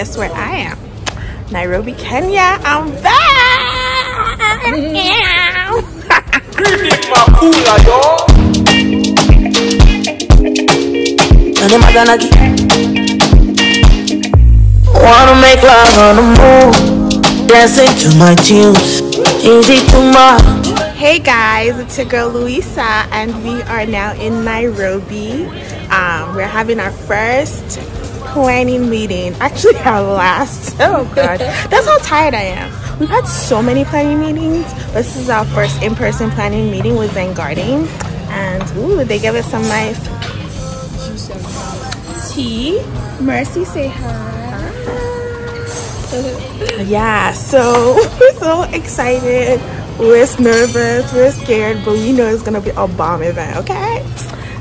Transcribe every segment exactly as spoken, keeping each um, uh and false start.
Guess where I am? Nairobi, Kenya. I'm back! Wanna make love on the moon, dancing to my tunes, easy to move. Hey guys, it's your girl Louisa, and we are now in Nairobi. Um, we're having our first planning meeting, actually our last. Oh god, that's how tired I am. We've had so many planning meetings. This is our first in-person planning meeting with Zen Garden, and ooh, they gave us some nice tea. Mercy, say hi. Yeah, so we're so excited, we're nervous, we're scared, but we know it's gonna be a bomb event. Okay,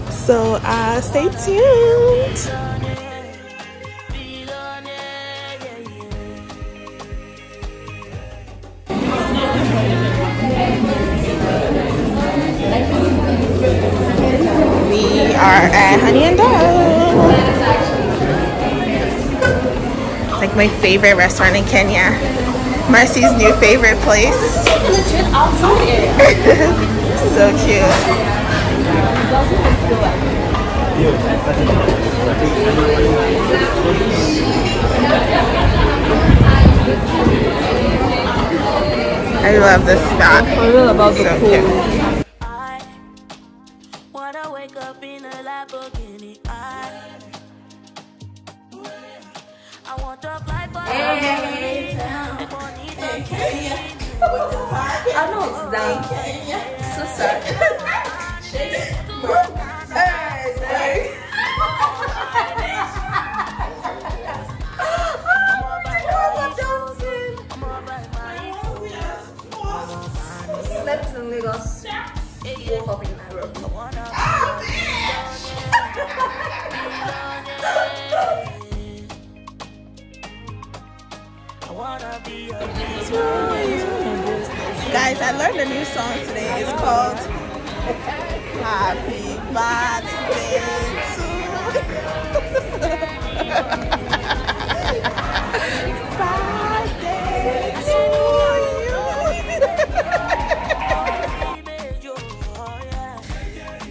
so uh stay tuned. Are at Honey and Dara. Like my favorite restaurant in Kenya. Marcy's new favorite place. It's like a legit outside area. So cute. It doesn't feel like it. I love this spot. I love about the so pool. Cute. Guys, I learned a new song today. It's called Happy Birthday to you.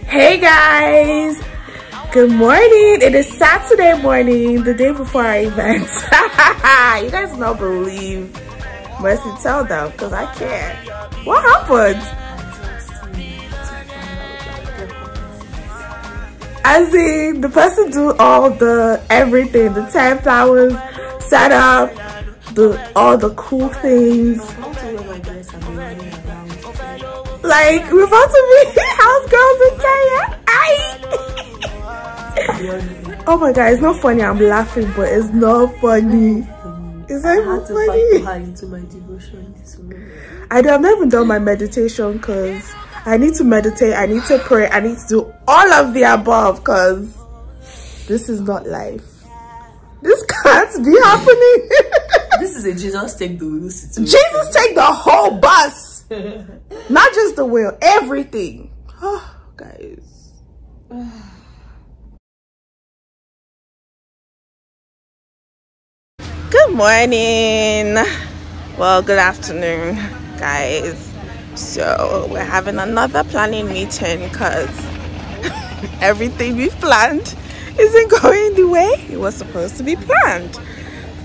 Hey guys, good morning. It is Saturday morning, the day before our event. You guys don't believe. Mercy, tell them, because I care. What happened? As in, the person do all the everything, the ten flowers, set up, the all the cool things. Like, we're about to be house girls in Kenya. Aye. Oh my god, it's not funny. I'm laughing, but it's not funny. Is that I had to funny? Fight her into my devotion this morning. I don't, I've not even done my meditation because I need to meditate, I need to pray, I need to do all of the above because this is not life. This can't be happening. This is a Jesus take the wheel situation. Jesus take the whole bus. Not just the wheel, everything. Oh, guys. Good morning, well good afternoon guys. So we're having another planning meeting because everything we've planned isn't going the way it was supposed to be planned.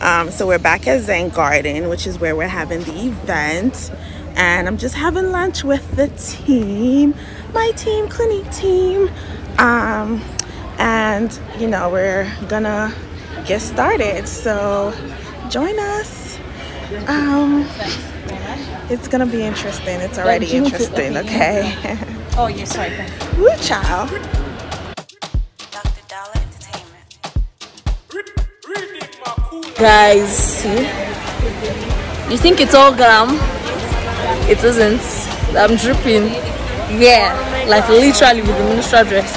Um so we're back at Zen Garden, which is where we're having the event, and I'm just having lunch with the team, my team, Clinique team, um and you know, we're gonna get started, so join us. Um it's gonna be interesting. It's already interesting. Okay. Oh, you're sorry. Woo, child. Guys, see, you think it's all glam? It isn't. I'm dripping. Yeah, like literally with the ministerial dress.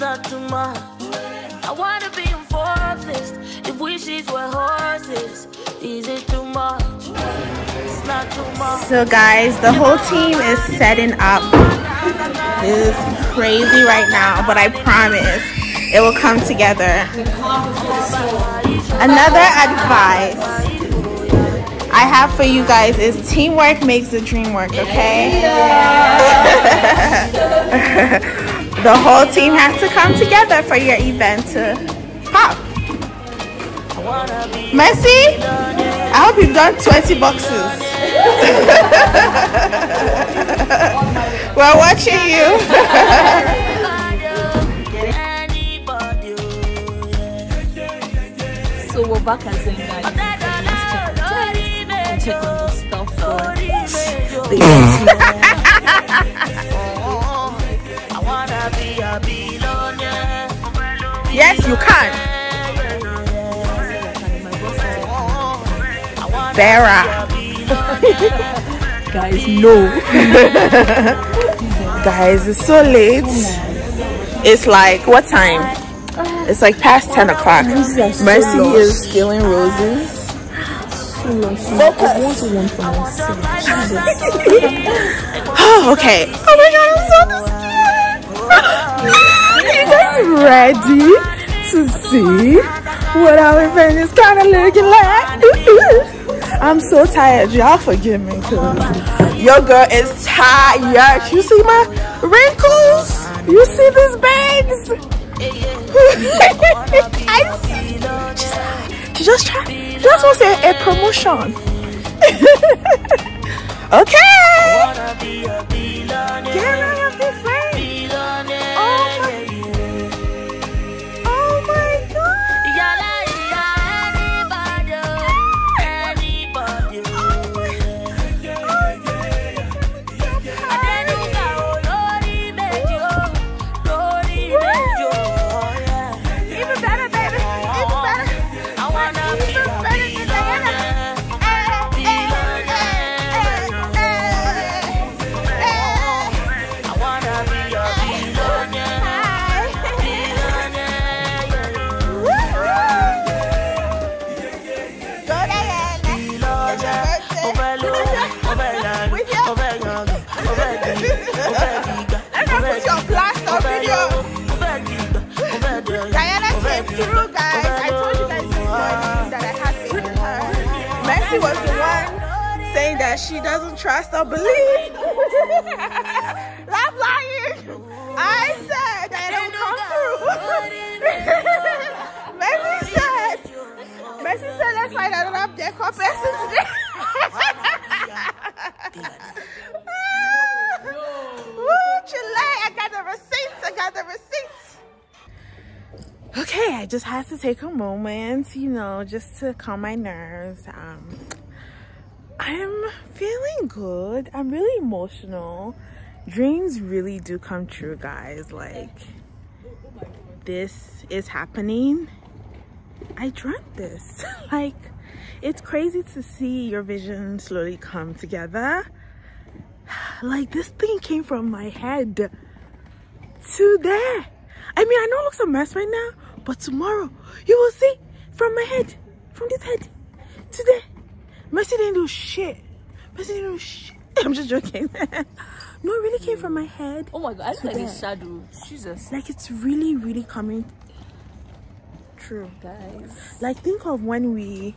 I wanna be enforced. If wishes were horses, is it too much? It's not too much. So guys, the whole team is setting up. This is crazy right now, but I promise it will come together. Another advice I have for you guys is teamwork makes the dream work, okay? The whole team has to come together for your event to pop. Mercy, I hope you've done twenty boxes. We're watching you. So we're back at Zen Garden and check on the stuff for the event. Yes, you can. Sarah. Guys, no. Guys, it's so late. It's like, what time? It's like past ten o'clock. Mercy is scaling roses. Focus. Oh, okay. Oh my god, I'm so scared. Are you guys ready to see what our event is kind of looking like? I'm so tired, y'all forgive me because your girl is tired. You see my wrinkles? You see these bags? I see. She just tried. She just wants a, a promotion. Okay. Get out of this way. Oh my. She doesn't trust or believe. Stop lying. I said that it will come through. Messi said, Messi said, let's find another deck or person today. Woo, Chile, I got the receipts. I got the receipts. Okay, I just had to take a moment, you know, just to calm my nerves. Um, I'm feeling good. I'm really emotional. Dreams really do come true, guys. Like, this is happening. I dreamt this. Like, it's crazy to see your vision slowly come together. Like, this thing came from my head to there. I mean, I know it looks a mess right now, but tomorrow you will see from my head, from this head to there. Mercy didn't do shit. Mercy didn't do shit. I'm just joking. No, it really came from my head. Oh my god, I look like a shadow. Jesus. Like, it's really, really coming true, guys. Like, think of when we,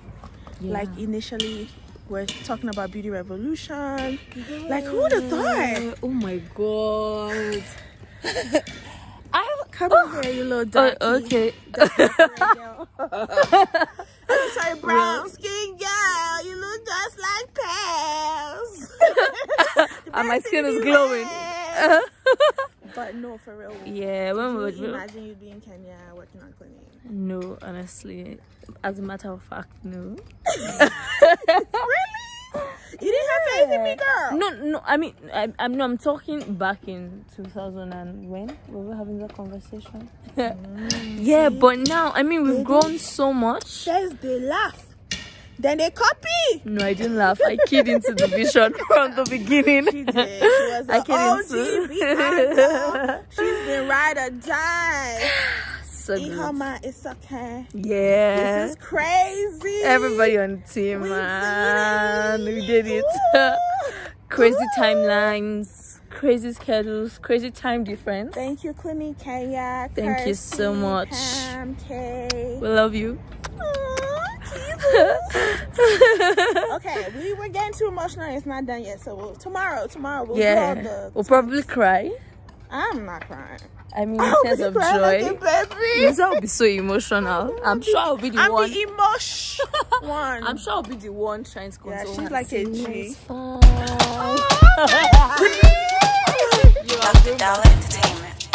yeah. like, initially were talking about Beauty Revolution. Yeah. Like, who would have thought? Oh my god. I come oh. over, you little dog. Uh, okay. I'm sorry, brown skin girl. You look just like pearls. And my skin is glowing. But no, for real. Yeah, when we you imagine you'd be in Kenya working on Clinique? No, honestly, as a matter of fact, no. Really? You didn't yeah. have faith in me, girl. No, no. I mean, I, I'm no. I'm talking back in two thousand and when we were having that conversation. Mm, yeah, see? But now, I mean, we've they grown so much. Yes, they laugh, then they copy. No, I didn't laugh. I keyed into the vision from the beginning. She did. She was I an O G. She's been ride or die. So it's okay. Yeah. This is crazy. Everybody on the team, we man. Did we did it. Crazy Ooh. Timelines. crazy schedules, crazy time difference. Thank you, Clinique Kenya. Thank Kirstie, you so much. Pam, we love you. Okay, we were getting too emotional. It's not done yet, so we'll, tomorrow, tomorrow we'll yeah. do all the we'll probably cry. I'm not crying. I mean, in terms of joy, Lisa will be so emotional. I'm sure I'll be the I'm one. I'm the emotion one. I'm sure I'll be the one trying to control. Yeah, she's like a G. Oh, you are the Dollar Entertainment.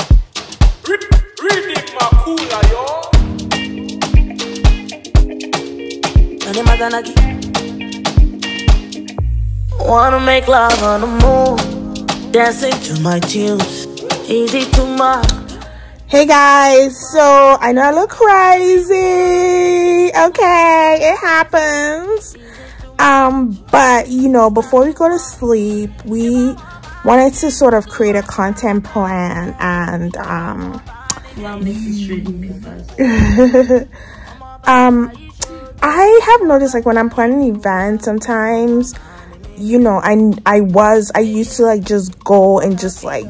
Reading my cooler, y'all. Wanna make love on the moon, dancing to my tunes. Easy to mark. Hey guys, so I know I look crazy. Okay, it happens. Um, but you know, before we go to sleep, we wanted to sort of create a content plan and um well, Missus Trading Papers. um I have noticed, like, when I'm planning events sometimes, you know, I I was I used to like just go and just like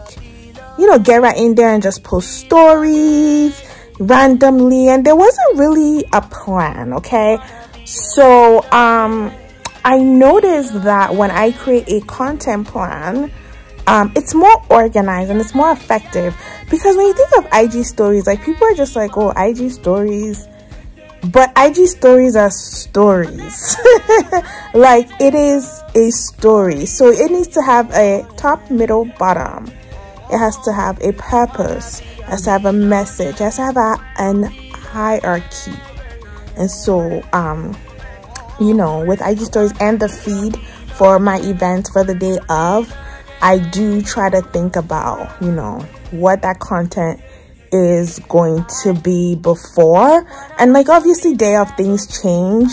you know, get right in there and just post stories randomly, and there wasn't really a plan, okay? So, um, I noticed that when I create a content plan, um, it's more organized and it's more effective, because when you think of I G stories, like, people are just like, oh, I G stories, but I G stories are stories. Like, it is a story, so it needs to have a top, middle, bottom. It has to have a purpose, it has to have a message, it has to have a, an hierarchy. And so, um, you know, with I G stories and the feed for my events for the day of, I do try to think about, you know, what that content is going to be before. And, like, obviously day of things change,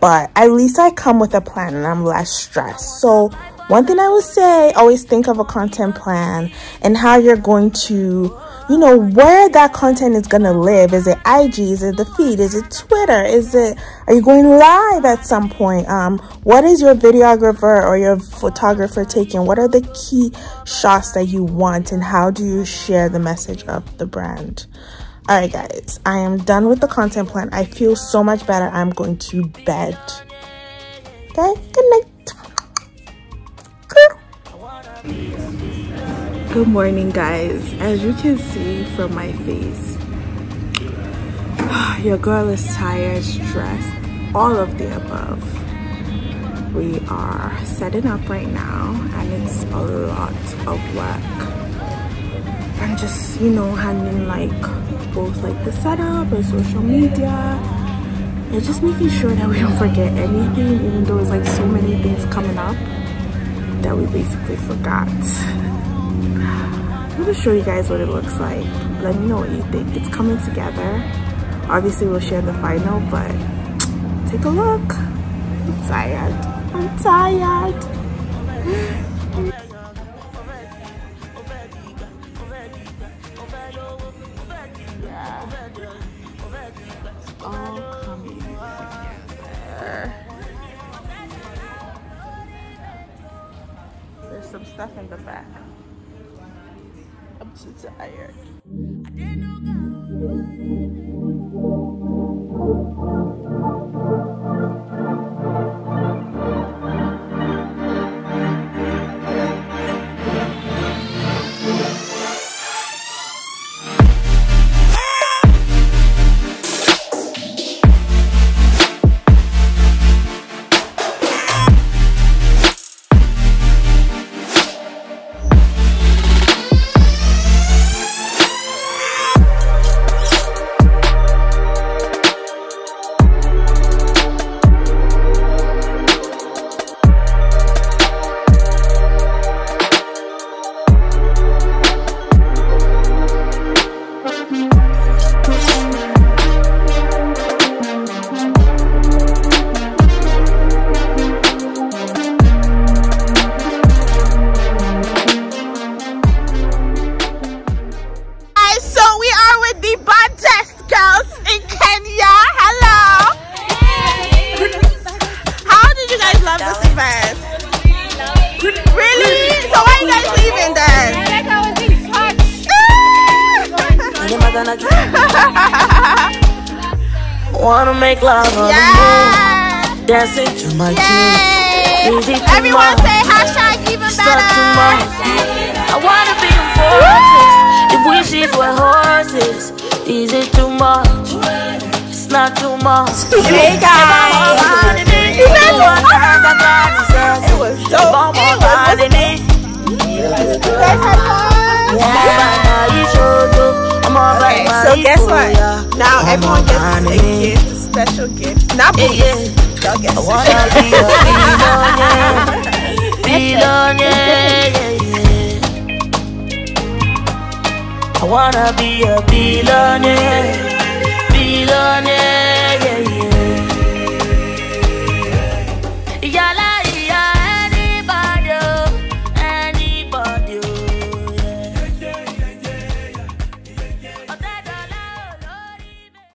but at least I come with a plan and I'm less stressed. So one thing I would say, always think of a content plan and how you're going to, you know, where that content is going to live. Is it I G? Is it the feed? Is it Twitter? Is it, are you going live at some point? Um, what is your videographer or your photographer taking? What are the key shots that you want, and how do you share the message of the brand? All right, guys, I am done with the content plan. I feel so much better. I'm going to bed. Okay, good night. Good morning, guys. As you can see from my face, your girl is tired, stressed, all of the above. We are setting up right now, and it's a lot of work. I'm just, you know, handling like both like the setup and social media, and just making sure that we don't forget anything, even though it's like so many things coming up that we basically forgot. I'm gonna show you guys what it looks like. Let me know what you think. It's coming together. Obviously we'll share the final, but take a look. I'm tired. I'm tired. Some stuff in the back. I'm too tired. Wanna make love on yeah. the moon, dancing to my yeah. tunes. Everyone say hashtag even better. I wanna be in forces. If wishes were horses, is it too much? It's not too much. Hey guys, it was so. It was Okay, so guess what? Now everyone gets a gift, a special gift. Not boo. Y'all get special. I wanna be a billionaire.